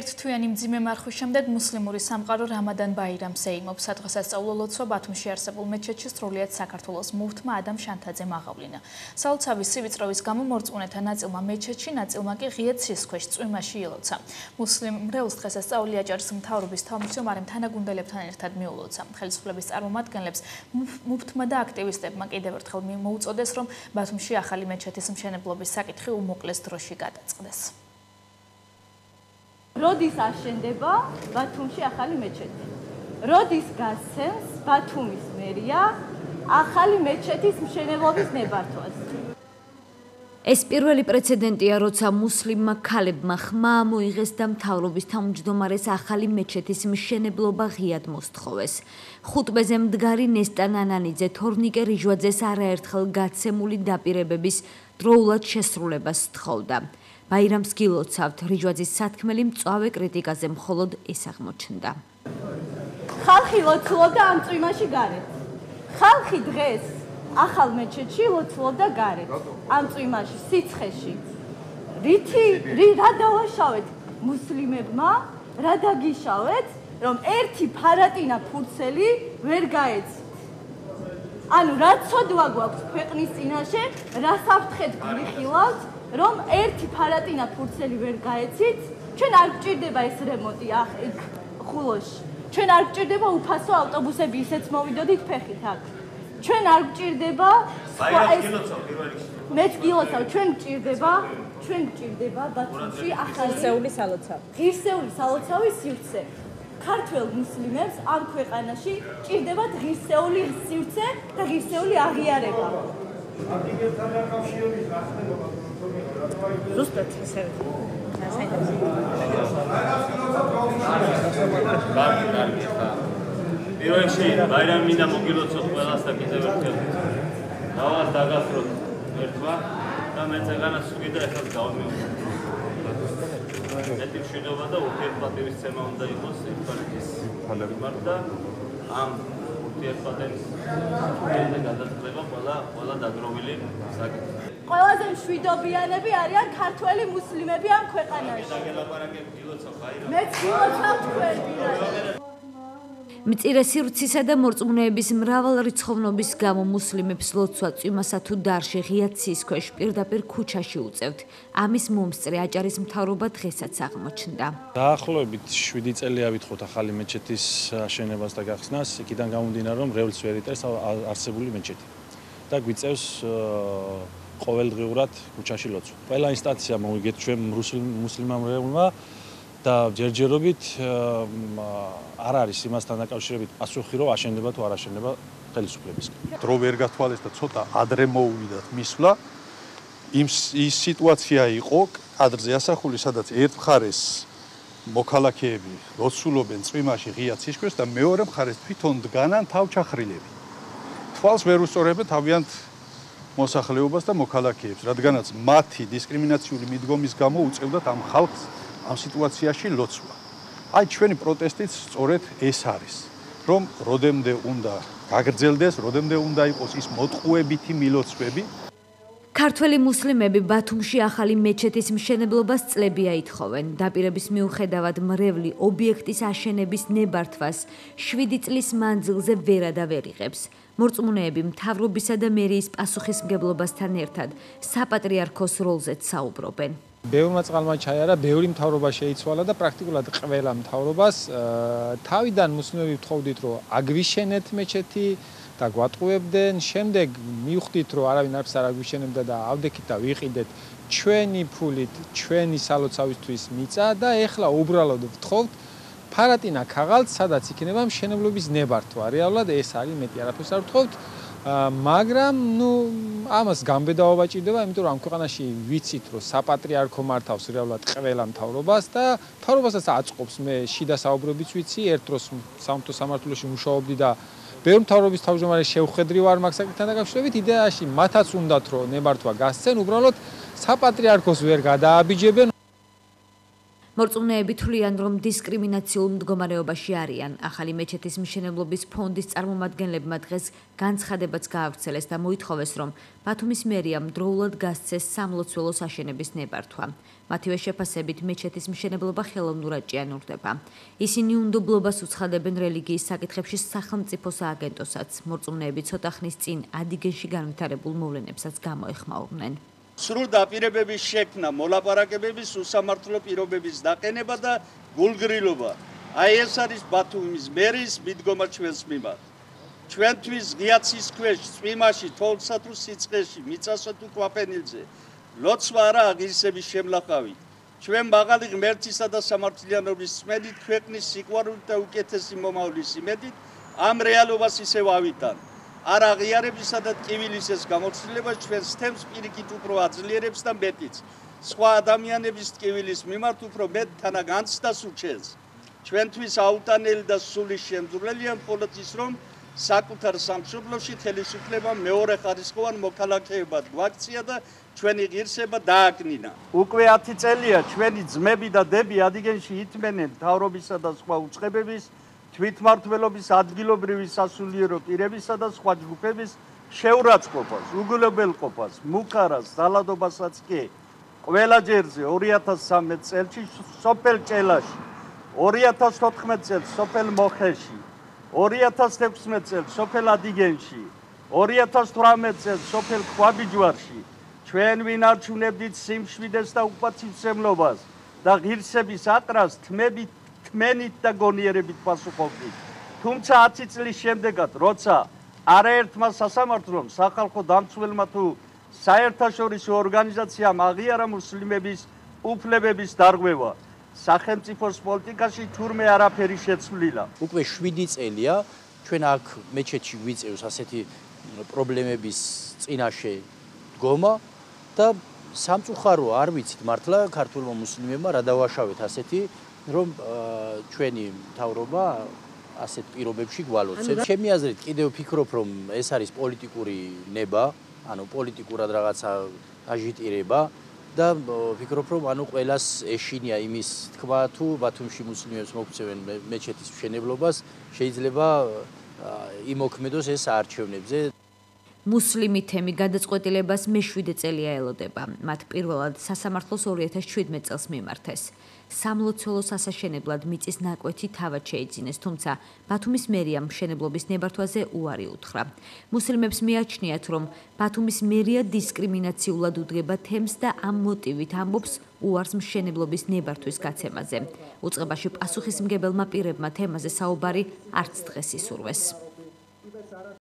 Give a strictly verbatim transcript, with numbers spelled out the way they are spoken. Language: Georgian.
ერთთვიანი მძიმე მარხვის შემდეგ მუსლიმური სამყარო რამადან ბაირამს ეიმობს. სადღესასწაულო ლოცვა ბათუმში არსებულ მეჩეთში სრულიად საქართველოს მუფტმა ადამ შანთაძემ აღავლინა. საოცარი სივიწროვის გამო მორწმუნეთა ნაწილმა მეჩეთში, ნაწილმა კი ღიად სისხლქვეშ წვიმაში ილოცა. მუსლიმ მრევლს დღესასწაული აჭარის მთავრობის თავმჯდომარემ თანაგუნდელებთან ერთად მიულოცა. ხელისუფლების წარმომადგენლებს მუფტმა და აქტივისტებმა კიდევ ერთხელ მოუწოდეს, რომ ბათუმში ახალი მეჩეთის მშენებლობის საკითხი უმოკლეს დროში გადაწყდეს. Rodis აშენდება ბათუმში ახალი მეჩეთი. Rodis გასცემს ბათუმის მერია ახალი მეჩეთის მშენებლობის ნებართვას. ეს პირველი პრეცედენტია, როცა მუსლიმმა ქალებმა ხმა მოიღეს და მთავრობის თავმჯდომარეს ახალი მეჩეთის მშენებლობა ღიად მოსთხოვეს. ხუტბეზე მდგარი ნესტან ანანიძე თორნიკე რიჟვაძეს არაერთხელ გაცემული დაპირებების დროულად შესრულებას სთხოვდა. Bairams გილოცავთ, რიჟვაძის სათქმელი მწვავე კრიტიკაზე მხოლოდ ეს აღმოჩნდა. Ხალხი ლოცულობდა ამ წვიმაში გარეთ. Ხალხი დღეს ახალ მეჩეთში ლოცულობდა გარეთ. Ამ წვიმაში, სიცხეში. რითი რა დავაშავეთ მუსლიმებმა, რა დაგიშავეთ, რომ ერთი ფარატინა ფურცელი ვერ გაეცით. Ანუ რა ცოდვა გვაქვს ქვეყნის წინაშე, რა საფრთხედ გვიხილავთ. Რომ ერთი ფარატინა ფურცელი ვერ გაეცით, ჩვენ არ გვჭირდება ეს რემონტი აქ ხულოში. Ჩვენ არ გვჭირდება უფასო ავტობუსები, ისეც მოვიდოდით ფეხით აქ. Ჩვენ არ გვჭირდება სხვა ეს მეც გილოცავ, ჩვენ გვჭირდება, ჩვენ გვჭირდება ბათუმში ახალი ღირსეული სალოცავი. ღირსეული სალოცავი სივრცე. ქართველ მუსლიმებს ამ ქვეყანაში ჭირდებათ ღირსეული სივრცე და ღირსეული აღიარება. ადგილთან დაკავშირებით გახდებოდა ზუსტად ისე პირველში ბაირამი მინდა მოგილოცოთ ყველას და კიდევ ერთხელ დავას დაგასწროთ ერთმა და მე წეგანას უკიდა ეხლა გავიმეორებ მეტი მშვიდობა და ურთიერთპატივისცემა უნდა იყოს ერთმანეთის მიმართ და ამ ურთიერთპატევის და გადაწყვეტა ყველა ყველა დაგროვილი საკითხია ყველაზე მშვიდობიანები არიან ქართველი მუსლიმები ამ ქვეყანაში. მწირე სივრცისა და მორწმუნეების მრავალრიცხოვნობის გამო მუსლიმებს ლოცვა წვიმასა თუ დარში ღიად სისქვეშ პირდაპირ ქუჩაში უწევთ. ამის მომსწრე აჭარის მთავრობა დღესაც აღმოჩნდა. დაახლოებით შვიდი წელი ავითხოთ ახალი მეჩეთის აშენებას და გახსნას, იქიდან გამომდინარე, რომ რევლს ვერ იტევს არსებული მეჩეთი. და გვიწევს ყოველდღიურად ქუჩაში ლოცვა. Ყველა ინსტანცია მოიგეთ ჩვენ მუსლიმურებმა და ჯერჯერობით არ არის იმასთან დაკავშირებით პასუხი, რომ აშენდება თუ არ აშენდება ხელისუფლებისგან. დრო ვერ გათვალეს და ცოტა ადრე მოვიდათ მისვლა. იმ ის სიტუაცია იყო კადრზე ასახული, სადაც ერთ მხარეს მოქალაქეები ლოცულობენ წვიმაში ღიად სისხლს და მეორე მხარეს თვითონ დგანან თავჩახრილები. თვალს ვერ უსწორებენ თავიანთ მოსახლეობას და მოქალაქეებს, რადგანაც მათი დისკრიმინაციული მიდგომის გამო უწევდათ ამ ხალხს ამ სიტუაციაში ლოცვა. Აი ჩვენი პროტესტიც სწორედ ეს არის, რომ როდემდე უნდა გაგრძელდეს, როდემდე უნდა იყოს ის მოტყუებითი მილოცვები. ქართველი მუსლიმები ბათუმში ახალი მეჩეთის მშენებლობას წლები აითხოვენ. დაპირების მიუხედავად მრევლი ობიექტის აშენების ნებართვას შვიდი წლის მანძილზე ვერ ადავერიღებს. მორწმუნეები მთავრობისა და მერიის პასუხისმგებლობასთან ერთად საპატრიარქოს როლზეც საუბრობენ. ბევრმა წყალმა ჩაიარა, ბევრი მთავრობა შეიცვალა და პრაქტიკულად ყველა მთავრობას თავიდან მუსლიმები ვთხოვდით, რომ აგვიშენეთ მეჩეთი და გვატყუებდნენ, შემდეგ მივხვდით, რომ არავინ არც არ აგვიშენებდა და ავდექით და ვიყიდეთ ჩვენი ფულით, ჩვენი სალოცავისთვის მიწა და ეხლა უბრალოდ ვთხოვთ ფარატინა ქაღალდს, სადაც იქნება მშენებლობის ნებართვა. რეალურად ეს არის მეტი არაფერს არ ვთხოვთ. მაგრამ ნუ ამას გამბედაობა ჭირდება, იმიტომ რომ ამ ქვეყანაში ვიცით, რომ საპატრიარქო მართავს რეალურად ყველა მთავრობას და მთავრობასაც აწყობს. მე შიდა საუბრობიც ვიცი, ერთ დროს სამთო სამართლოში მუშაობდი და ბევრი მთავრობის თავმჯდომარე შევხედრი ვარ მაგ საკითხთან დაკავშირებით. იდეაში მათაც უნდათ რომ ნებართვა გასცენ, უბრალოდ საპატრიარქოს ვერ გადააბიჯებენ. მორწმუნეები თვლიან, რომ დისკრიმინაციულ მდგომარეობაში არიან. Ახალი მეჩეთის მშენებლობის ფონდის წარმომადგენლებმა დღეს განცხადებაც გაავრცელეს და მოითხოვეს, რომ ბათუმის მერიამ დროულად გასცეს სამლოცველო საშენების ნებართვა. მათივე შეფასებით მეჩეთის მშენებლობა ხელოვნურად ჭიანურდება. Ისინი უნდობლობას უცხადებენ რელიგიის საკითხებში სახელმწიფო სააგენტოსაც, მორწმუნეები ცოტა ხნის წინ ადიგენში განვითარებულ მოვლენებსაც გამოეხმაურნენ. სრულ დაპირებების შექმნა, მოლაპარაკებების, უსამართლო პირობების დაყენება და გულგრილობა. Აი ეს არის ბათუმის მერის მიდგომა ჩვენს მიმართ. ჩვენთვის ღიაცის ქვეშ, წვიმაში, თოვლსა თუ სიცხეში, მიწასა თუ ქვაპენილზე, ლოცვა არა აღიარების შემლახავი. Ჩვენ მაღალი ღმერთისა და სამართლიანობის წმენით, ქვეყნის სიყვარულით და უკეთესი მომავლის იმედით, ამ რეალობას ისევ ავიტანთ. არ აღიარებისა და ტკივილის ეს გამოცდილება ჩვენს თემს პირიქით უფრო აძლიერებს და მეტიც. Სხვა ადამიანების ტკივილის მიმართ უფრო მეტ თანაგანცდას უჩენს. Ჩვენთვის აუტანელი და სული შემძრულელია მხოლოდ ის, რომ საკუთარ სამშობლოში ხელისუფლება მეორე ხარისხოვან მოქალაქეებად გვაქცია და ჩვენი ღირსება დააკნინა. Უკვე ათი წელია ჩვენი ძმები და დები ადიგენში იტმენენ მთავრობისა და სხვა უწყებების თვითმმართველობის ადგილობრივი სასულიერო პირებისა და სხვა ჯგუფების შეურაცხყოფას, უგულებელყოფას, მუქარას, ძალადობასაც კი. Ყველაჯერზე ორი ათას სამოცდათმეტ წელში სოფელ ჭელაში, ორი ათას ოთხმეტ წელს სოფელ მოხეში, ორი ათას ექვსმეტ წელს სოფელ ადიგენში, ორი ათას თვრამეტ წელს სოფელ ხვაბიჯვარში. ჩვენ ვინ არ ჩუნებდით სიმშვიდეს და უკმაყოფილებას და ღირსების ატარას თმებით მენით და გონიერებით პასუხობდით. Თუმცა ათი წლის შემდეგაც, როცა არაერთმა სასამართლომ, სახალხო დამცველმა თუ საერთაშორისო ორგანიზაციამ აღიარა მუსლიმების უფლებების დარღვევა, სახელმწიფოს პოლიტიკაში თურმე არაფერი შეცვლილა. Უკვე შვიდი წელია ჩვენ აქ მეჩეთში გვიწევს ასეთი პრობლემების წინაშე დგომა და სამწუხარო არ ვიცით მართლა ქართულმა მუსლიმებმა რა დავაშავეთ ასეთი რომ ჩვენი თავრობა ასეთ პირობებში გვალოცებს. Ჩემი აზრით კიდევ ფიქრობ რომ ეს არის პოლიტიკური ნება, ანუ პოლიტიკურად რაღაცა აჟიტირება და ფიქრობ რომ ანუ ყველას ეშინია იმის თქვა თუ ბათუმში მუსლიმებს მოგვწევენ მეჩეთის მშენებლობას, შეიძლება იმოქმედოს ეს არჩევნებზე. მუსლიმი თემი გადაწყვეტილებას მეშვიდე წელია ელოდება. მათ პირველად სასამართლოს ორი ათას შვიდმეტ წელს მიმართეს. სამლოცველო სასაშენებლად მიწის ნაკვეთი თავად შეიძინეს, თუმცა ბათუმის მერიამ მშენებლობის ნებართვაზე უარი უთხრა. მუსლიმებს მიაჩნიათ, რომ ბათუმის მერია დისკრიმინაციულად უდგება თემს და ამ მოტივით ამბობს უარს მშენებლობის ნებართვის გაცემაზე. უწყებაში პასუხისმგებელმა პირებმა თემაზე საუბარი არც დღეს ისურვეს.